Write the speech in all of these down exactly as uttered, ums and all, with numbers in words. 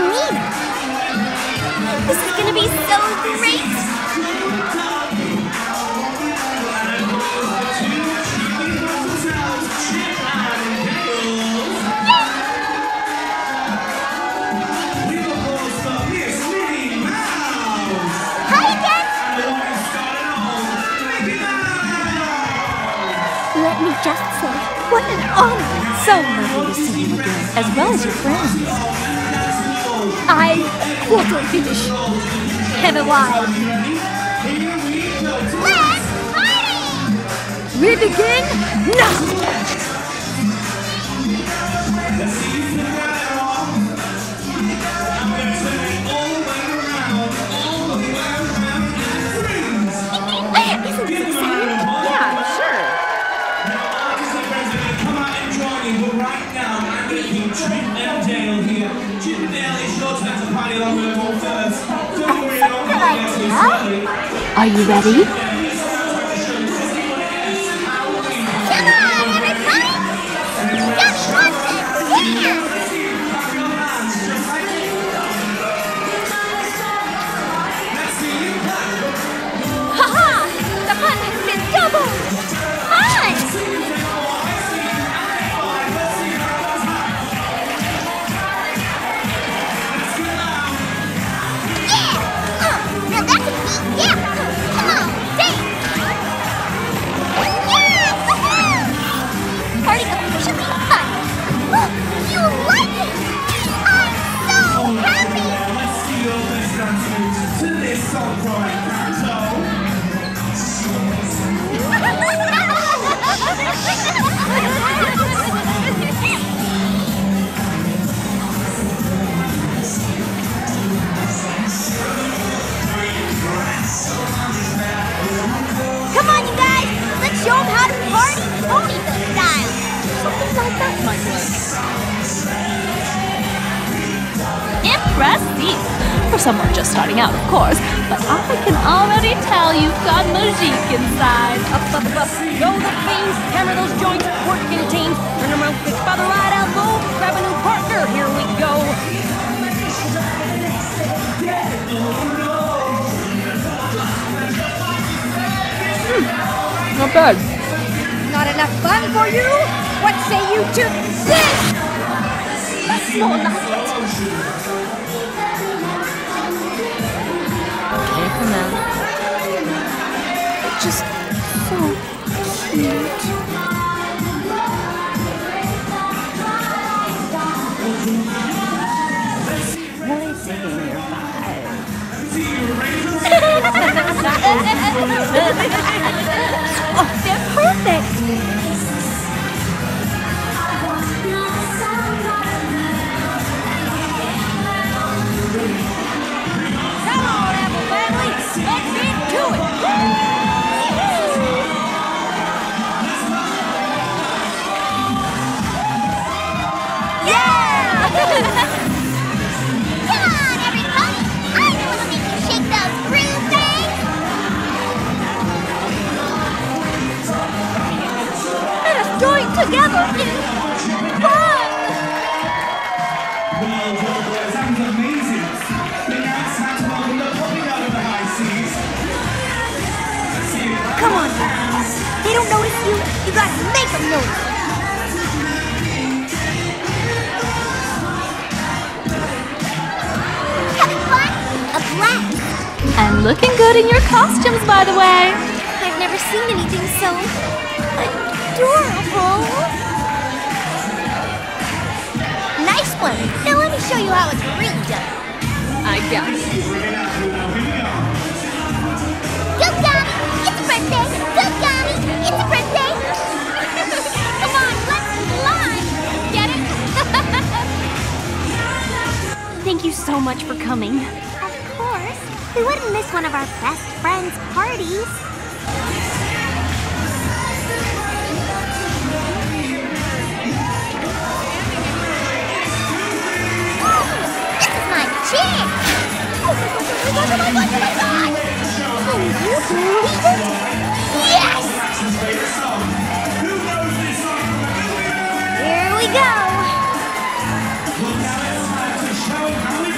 neat! This is gonna be so great! Hi again! Let me just say, what an honor! So lovely to see you again, as well as your friends. I, Quarter Finish, am alive. Let's party! We begin now! Isn't this exciting? Yeah, sure. But right now, I'm going to keep Trent and Dale here. Trent and Dale, it's your turn to party on the phone first. Don't worry, I don't know. Are you ready? Come on, everybody! Just want to dance! Ha-ha! The fun has been doubled! Fun! For someone just starting out, of course, but I can already tell you've got magic inside. Up, up, up, go the face, hammer those joints, work in a team, turn around, pick by the right elbow, grab a new partner, here we go. Mm, not bad. Not enough fun for you? What say you to this? That's more like it. Just so cute. Nice in your vibes. Oh, they're perfect. Come on, Apple family, let's get to it. Together is fun! Well, well, well, sounds amazing. But now it's time to welcome the puppy out of the high seas. Come on, guys. They don't notice you. You gotta make them notice. Having fun? A blast. And looking good in your costumes, by the way. I've never seen anything so... adorable! Nice one! Now let me show you how it's really done. I guess. Go, Gummy! It's a birthday! Go, Gummy! It's a birthday! Come on, let's fly! Get it? Thank you so much for coming. Of course. We wouldn't miss one of our best friends' parties. Shit! Oh, oh, oh my god, oh my god, oh my god! Can you believe it? Yes! Here we go!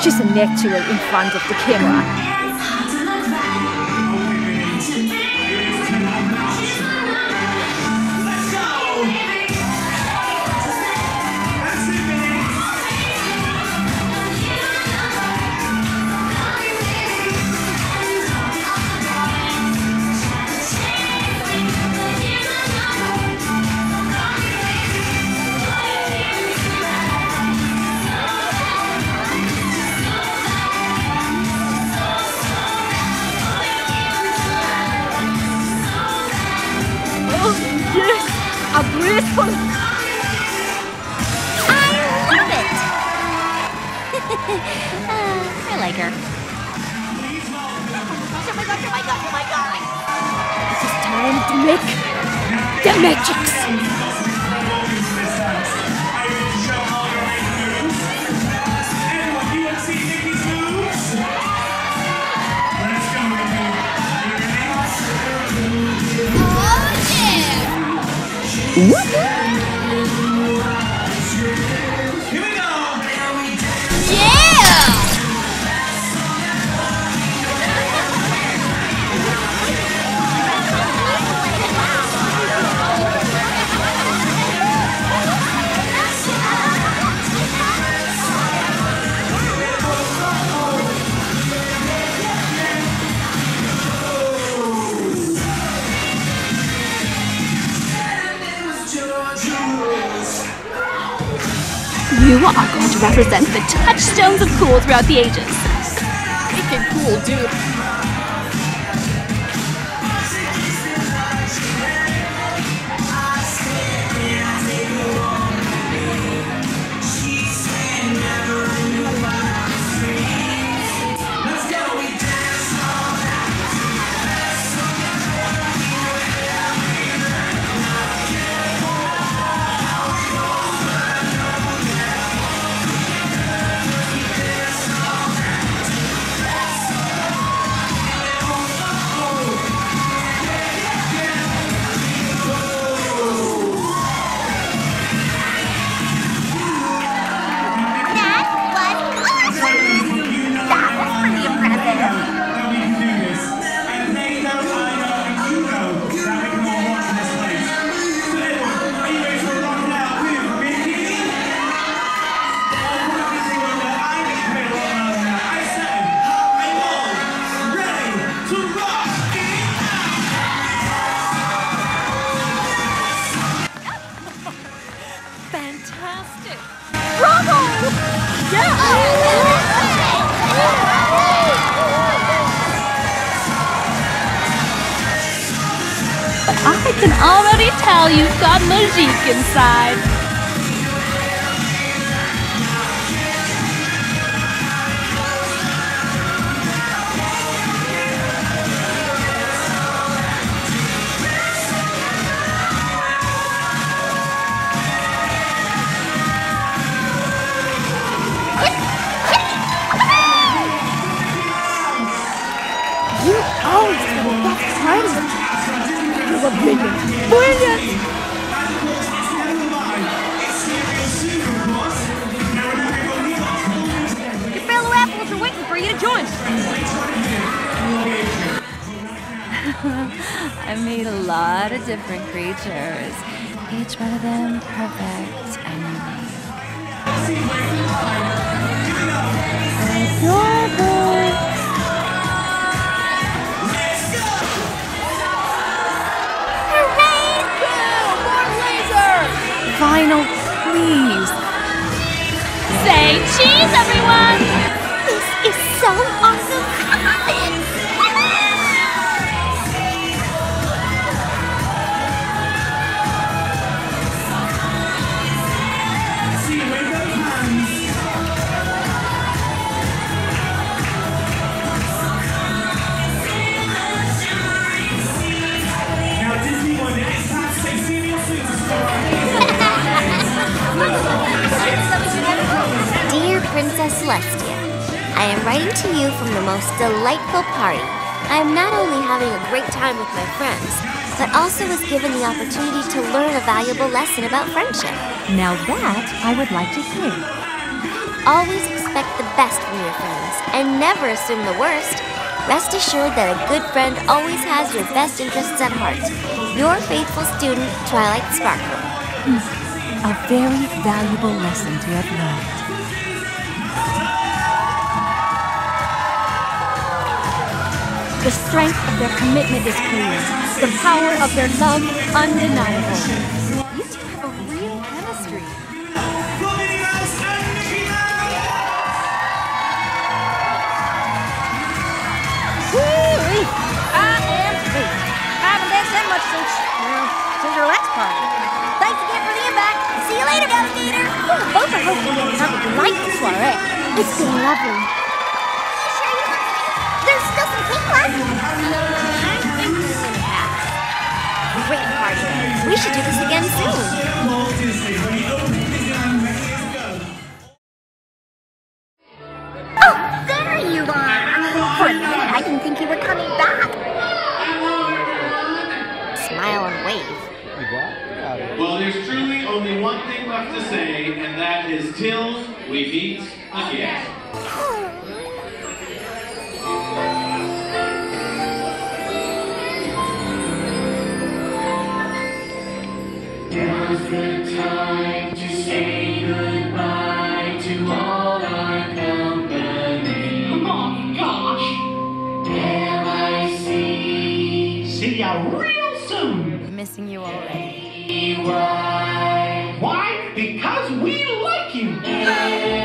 She's a natural in front of the camera. Oh, yeah. Here we go! You are going to represent the touchstones of cool throughout the ages. Freaking cool, dude. I can already tell you've got magic inside. You always have a rough time. Brilliant! Brilliant! Your fellow apples are waiting for you to join! I made a lot of different creatures. Each one of them perfect and unique. Adorable! Final, please. Say cheese, everyone! This is so awesome! Now Disney won the Xbox sixteen Super Store. Dear Princess Celestia, I am writing to you from the most delightful party. I am not only having a great time with my friends, but also was given the opportunity to learn a valuable lesson about friendship. Now that I would like to hear. Always expect the best from your friends and never assume the worst. Rest assured that a good friend always has your best interests at heart. Your faithful student, Twilight Sparkle. Mm. A very valuable lesson to have learned. The strength of their commitment is clear. The power of their love, undeniable. You two have a real chemistry. Woo-wee! I am free. I haven't danced that much since, well, since your last party. Thanks again for the invite. See you later, Gallagator. Well, both are hoping you'll have a delightful soiree. It's been lovely. Sure you look good. There's still some pink left. I think there's an axe. Great party. We should do this again soon. Oh, there you are. For a minute, I didn't think you were coming back. Smile and wave. Well, there's truly only one thing left to say, and that is till we meet again. Now's the time to say goodbye to all our company. Oh my gosh! There I see. See ya real soon. Missing you already. Why? Why? Because we like you. Thank you.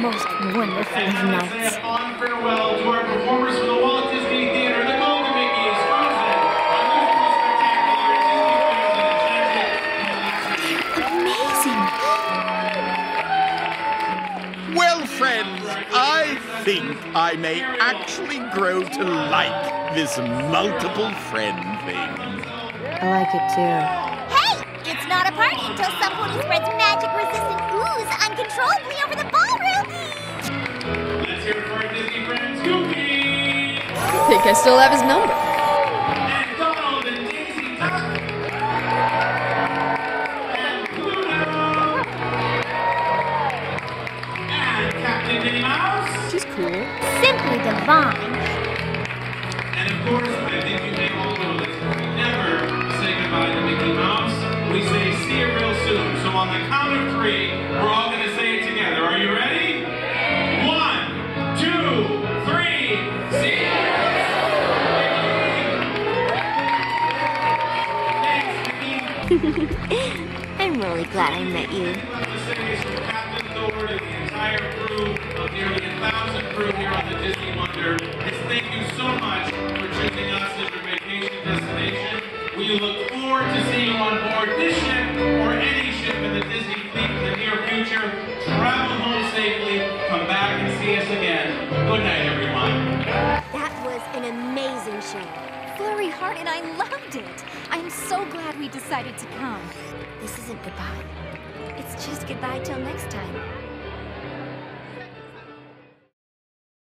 Most wonderful and nights. And say fond farewell to our performers from the Walt Disney Theater, the Golden Mickey is frozen. Our musical spectacular Disney fans and attractive. Amazing. Well, friends, I think I may actually grow to like this multiple friend thing. I like it too. Hey, it's not a party until someone who spreads magic-resistant ooze uncontrollably over the ballroom. Let's hear it for our Disney friend, Goofy. I think I still have his number. And Donald and Daisy Duck. And Pluto. And Captain Minnie Mouse. She's cool. Simply divine. And of course, I think you may all know that we never say goodbye to Mickey Mouse. We say see you real soon. So on the count of three, we're all going to say it together. Are you ready? I'm really glad I met you. Captain Thorne and the entire crew of nearly a thousand crew here on the Disney Wonder. Thank you so much for choosing us as your vacation destination. We look forward to seeing you on board this ship or any ship in the Disney fleet in the near future. Travel home safely. Come back and see us again. Good night, everyone. That was an amazing show. Flurry Heart and I loved it. I'm so glad we decided to come. This isn't goodbye. It's just goodbye till next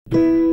time.